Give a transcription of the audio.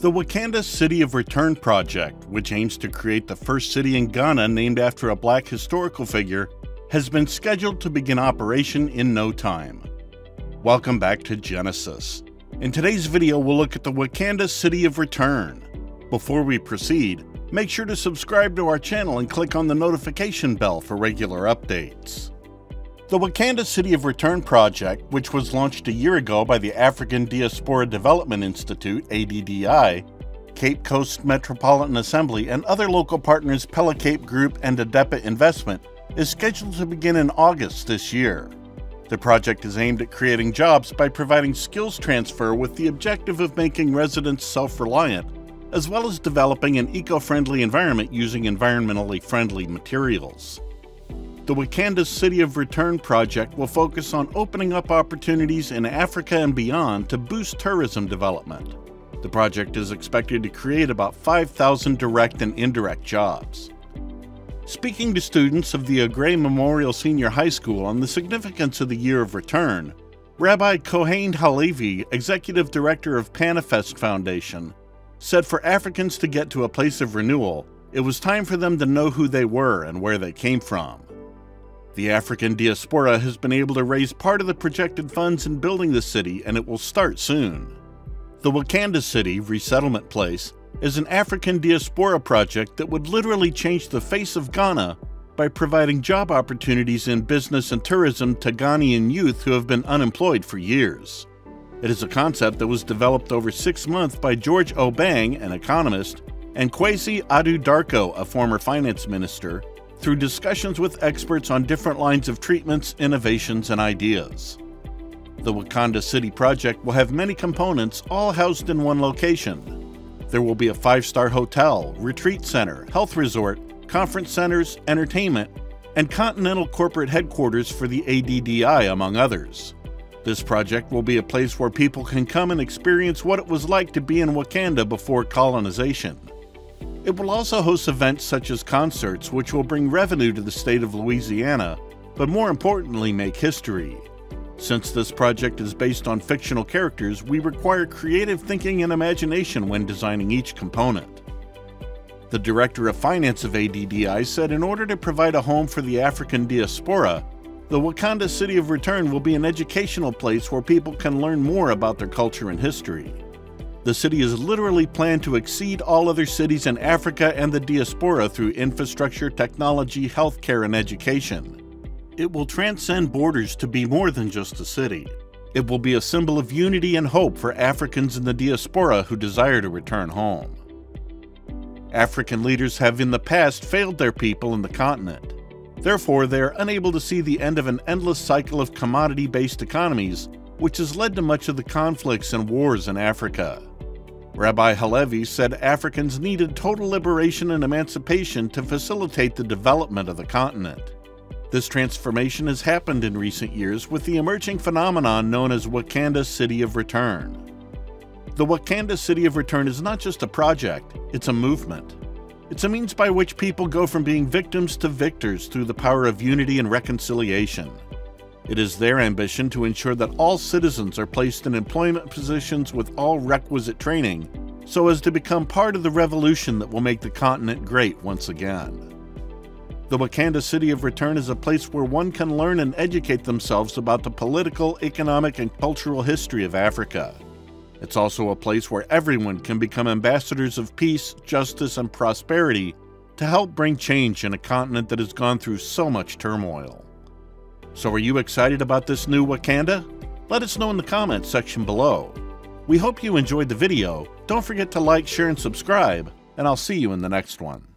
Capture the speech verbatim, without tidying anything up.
The Wakanda City of Return project, which aims to create the first city in Ghana named after a black historical figure, has been scheduled to begin operation in no time. Welcome back to Genesis. In today's video, we'll look at the Wakanda City of Return. Before we proceed, make sure to subscribe to our channel and click on the notification bell for regular updates. The Wakanda City of Return project, which was launched a year ago by the African Diaspora Development Institute, A D D I, Cape Coast Metropolitan Assembly, and other local partners Pelicape Group and Adepa Investment, is scheduled to begin in August this year. The project is aimed at creating jobs by providing skills transfer with the objective of making residents self-reliant, as well as developing an eco-friendly environment using environmentally friendly materials. The Wakanda City of Return project will focus on opening up opportunities in Africa and beyond to boost tourism development. The project is expected to create about five thousand direct and indirect jobs. Speaking to students of the Aggrey Memorial Senior High School on the significance of the Year of Return, Rabbi Kohane Halevi, Executive Director of Panafest Foundation, said for Africans to get to a place of renewal, it was time for them to know who they were and where they came from. The African diaspora has been able to raise part of the projected funds in building the city, and it will start soon. The Wakanda City Resettlement Place is an African diaspora project that would literally change the face of Ghana by providing job opportunities in business and tourism to Ghanaian youth who have been unemployed for years. It is a concept that was developed over six months by George Obang, an economist, and Kwesi Adu Darko, a former finance minister, through discussions with experts on different lines of treatments, innovations, and ideas. The Wakanda City project will have many components, all housed in one location. There will be a five-star hotel, retreat center, health resort, conference centers, entertainment, and continental corporate headquarters for the A D D I, among others. This project will be a place where people can come and experience what it was like to be in Wakanda before colonization. It will also host events such as concerts, which will bring revenue to the state of Louisiana, but more importantly, make history. Since this project is based on fictional characters, we require creative thinking and imagination when designing each component. The Director of Finance of A D D I said in order to provide a home for the African diaspora, the Wakanda City of Return will be an educational place where people can learn more about their culture and history. The city is literally planned to exceed all other cities in Africa and the diaspora through infrastructure, technology, healthcare, and education. It will transcend borders to be more than just a city. It will be a symbol of unity and hope for Africans in the diaspora who desire to return home. African leaders have in the past failed their people in the continent. Therefore, they are unable to see the end of an endless cycle of commodity-based economies, which has led to much of the conflicts and wars in Africa. Rabbi Halevi said Africans needed total liberation and emancipation to facilitate the development of the continent. This transformation has happened in recent years with the emerging phenomenon known as Wakanda City of Return. The Wakanda City of Return is not just a project, it's a movement. It's a means by which people go from being victims to victors through the power of unity and reconciliation. It is their ambition to ensure that all citizens are placed in employment positions with all requisite training so as to become part of the revolution that will make the continent great once again. The Wakanda City of Return is a place where one can learn and educate themselves about the political, economic, and cultural history of Africa. It's also a place where everyone can become ambassadors of peace, justice, and prosperity to help bring change in a continent that has gone through so much turmoil. So are you excited about this new Wakanda? Let us know in the comments section below. We hope you enjoyed the video. Don't forget to like, share, and subscribe, and I'll see you in the next one.